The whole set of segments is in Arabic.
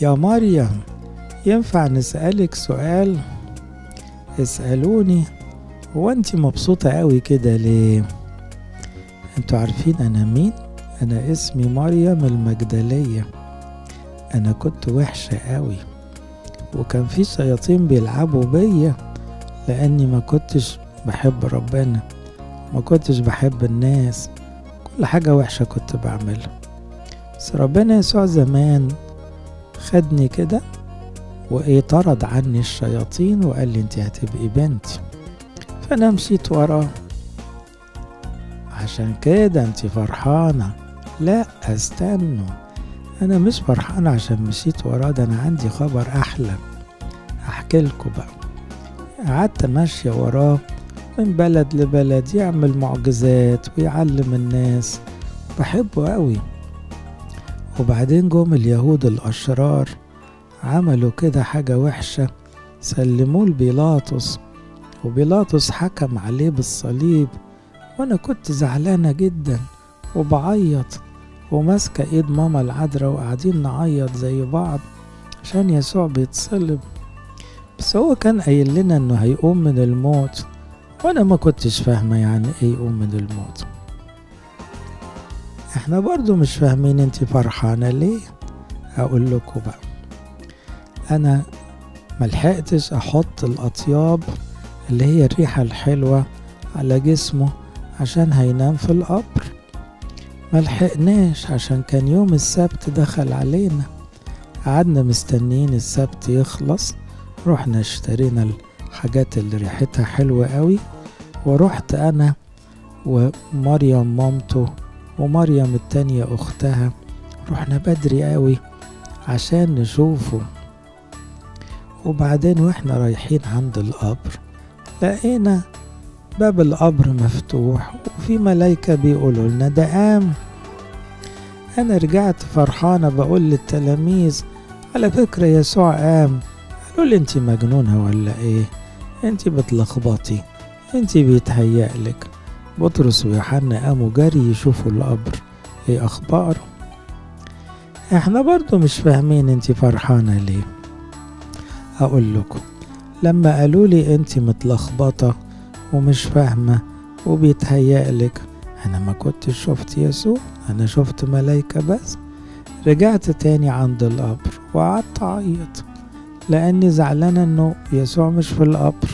يا مريم ينفع نسألك سؤال؟ اسألوني. هو انت مبسوطة قوي كده ليه؟ انتوا عارفين انا مين؟ انا اسمي مريم المجدليه. انا كنت وحشة قوي وكان في شياطين بيلعبوا بيا لاني ما كنتش بحب ربنا، ما كنتش بحب الناس، كل حاجة وحشة كنت بعملها. بس ربنا يسوع زمان خدني كده وايه طرد عني الشياطين وقال لي انت هتبقي بنتي، فانا مشيت وراه. عشان كده انت فرحانة؟ لا استنوا، انا مش فرحانة عشان مشيت وراه، ده انا عندي خبر احلى هحكيلكوا بقى. قعدت ماشية وراه من بلد لبلد يعمل معجزات ويعلم الناس، بحبه قوي. وبعدين جم اليهود الأشرار عملوا كده حاجة وحشة، سلموه لبيلاطس وبيلاطس حكم عليه بالصليب، وأنا كنت زعلانة جدا وبعيط وماسكة ايد ماما العذراء وقاعدين نعيط زي بعض عشان يسوع بيتصلب. بس هو كان قايل لنا انه هيقوم من الموت وانا ما كنتش فاهمة يعني ايه يقوم من الموت. احنا برضو مش فاهمين انت فرحانة ليه. هقول لكم بقى، انا ملحقتش احط الاطياب اللي هي الريحة الحلوة على جسمه عشان هينام في القبر، ملحقناش عشان كان يوم السبت دخل علينا. قعدنا مستنيين السبت يخلص، رحنا اشترينا الحاجات اللي ريحتها حلوة قوي، ورحت انا ومريم مامته ومريم التانية اختها، رحنا بدري قوي عشان نشوفه. وبعدين واحنا رايحين عند القبر لقينا باب القبر مفتوح وفي ملايكة بيقولوا لنا ده قام. انا رجعت فرحانة بقول للتلاميذ على فكرة يسوع قام. قالوا لي انتي مجنونة ولا ايه، انتي بتلخبطي، انتي بيتهيألك. بطرس ويوحنا قاموا جري يشوفوا القبر ايه اخباره. احنا برضو مش فاهمين انتي فرحانة ليه. اقول لكم، لما قالوا لي انتي متلخبطة ومش فاهمة وبيتهيألك، انا ما كنتش شفت يسوع، انا شفت ملايكة بس. رجعت تاني عند القبر وقعدت اعيط لاني زعلانة انه يسوع مش في القبر.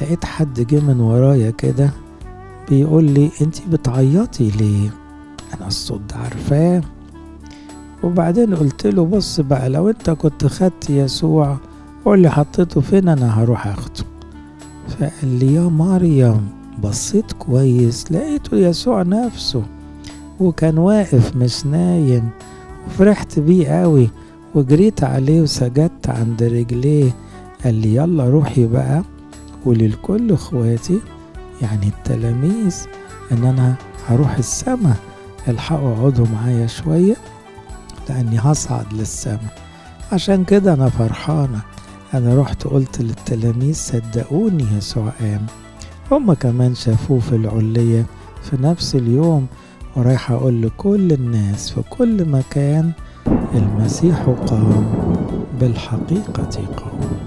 لقيت حد جه من ورايا كده بيقول لي انتي بتعيطي ليه؟ انا الصوت ده عارفاه. وبعدين قلت له بص بقى، لو انت كنت خدت يسوع قول لي حطيته فين انا هروح اخده. فقال لي يا مريم، بصيت كويس لقيته يسوع نفسه وكان واقف مش نايم، وفرحت بيه قوي وجريت عليه وسجدت عند رجليه. قال لي يلا روحي بقى قولي لكل اخواتي يعني التلاميذ ان انا هروح السما، الحقوا اقعدوا معايا شوية لاني هصعد للسما. عشان كده انا فرحانة. انا رحت قلت للتلاميذ صدقوني يسوع قام. هما كمان شافوه في العلية في نفس اليوم، ورايح اقول لكل الناس في كل مكان المسيح قام، بالحقيقة قام.